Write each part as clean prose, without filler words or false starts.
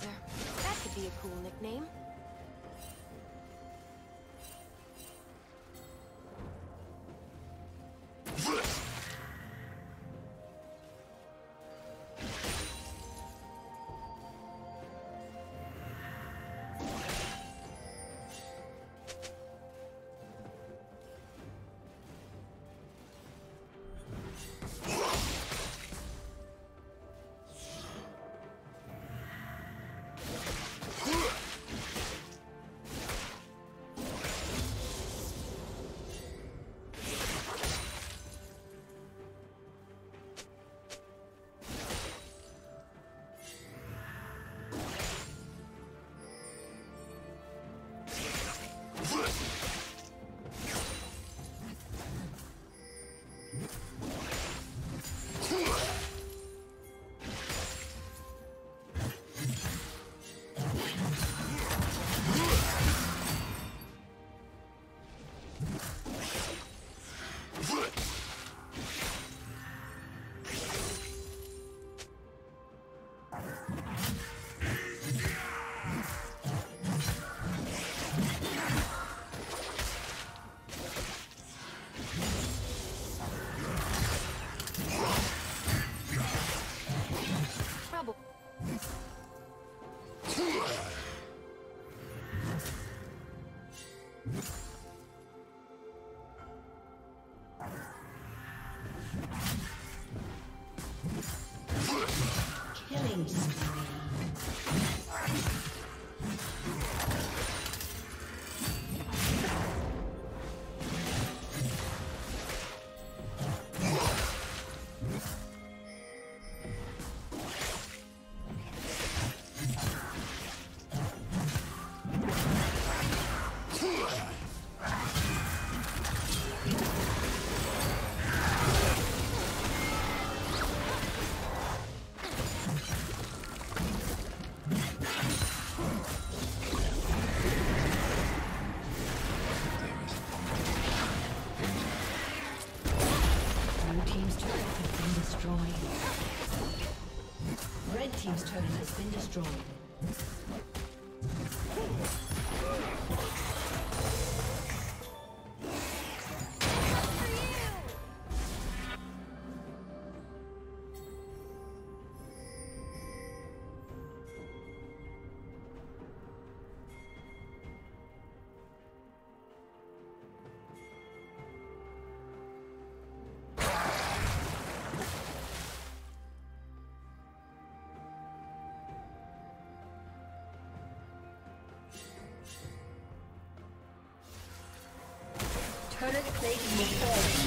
That could be a cool nickname. has been destroyed. Current plating will fall.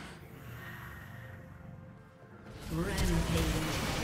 Rampage.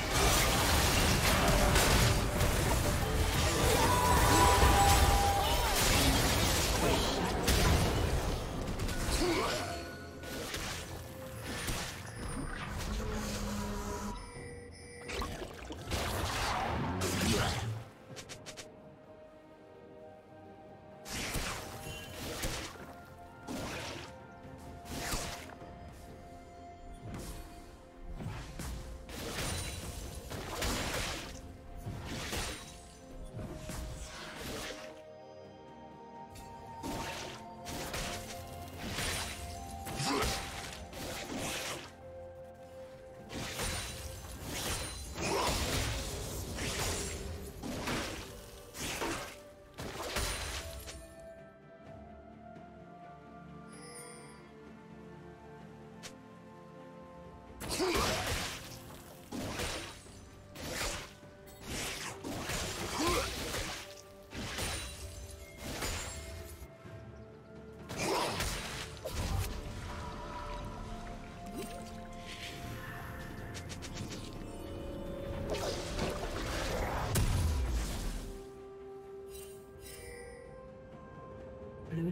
Blue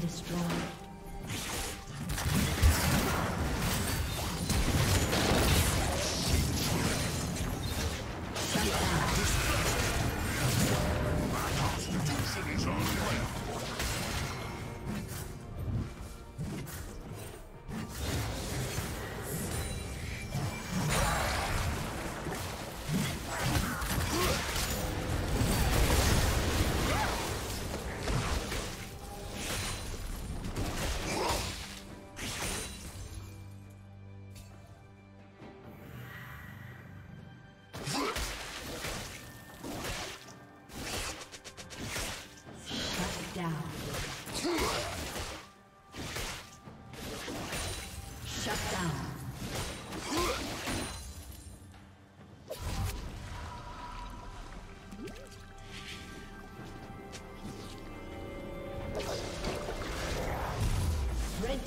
been destroyed. Red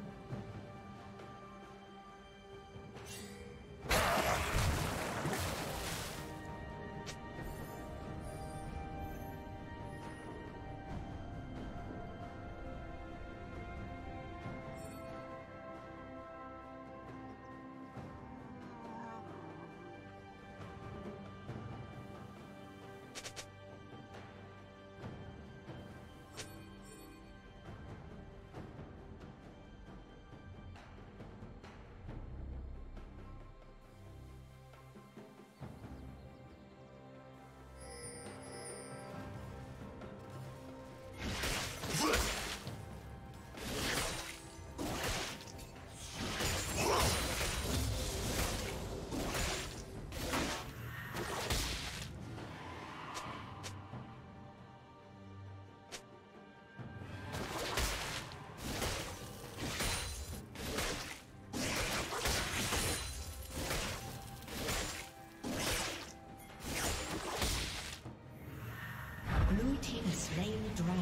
Slain the dragon.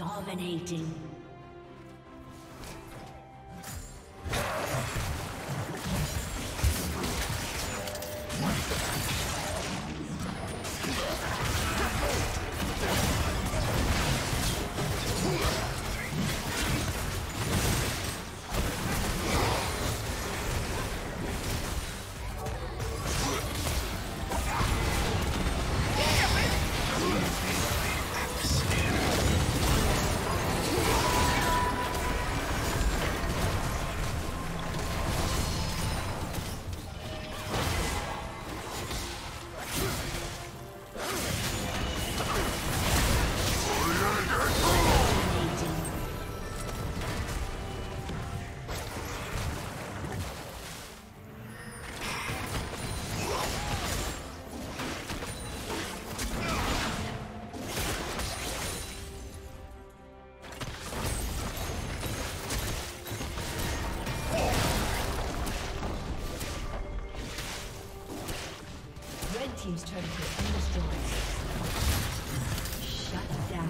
Dominating. Team's turn to destroy. Shut down.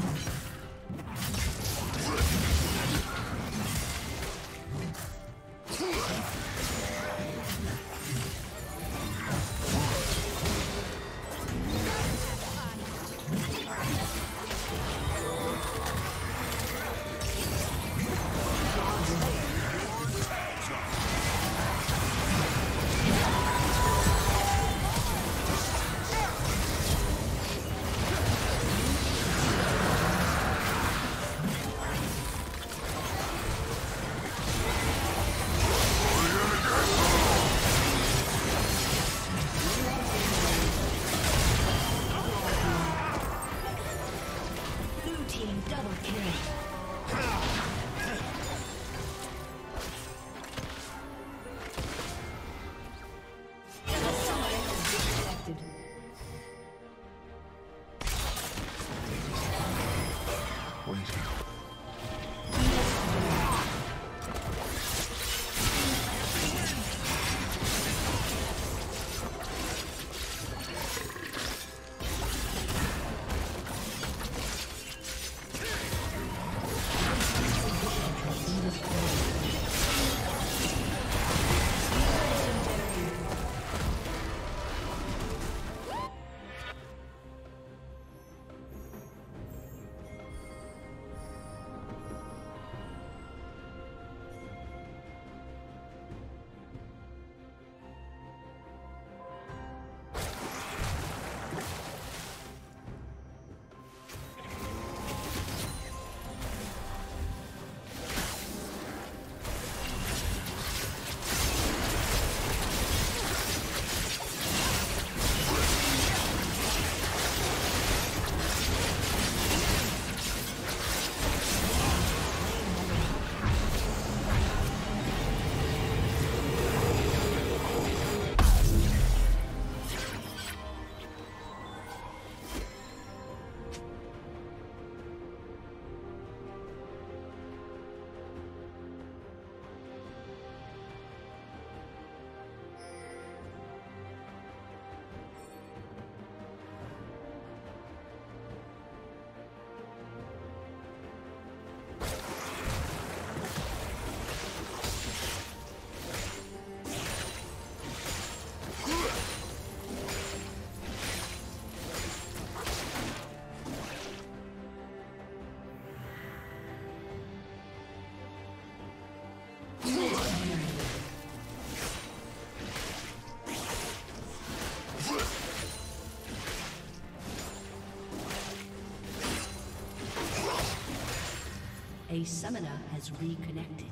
A summoner has reconnected.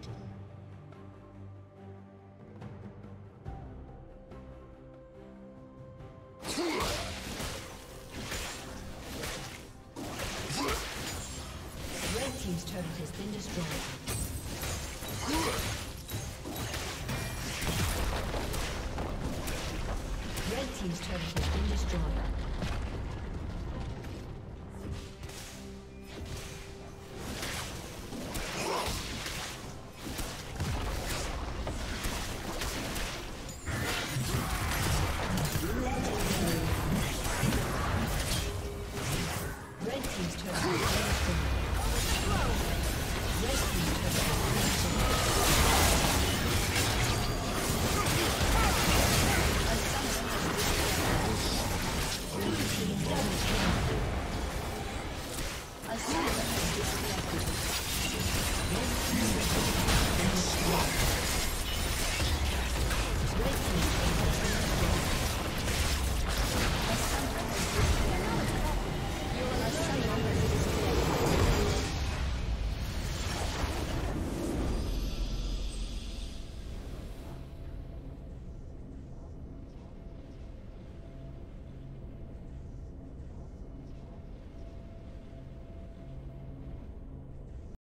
Red team's turret has been destroyed. Red team's turret has been destroyed.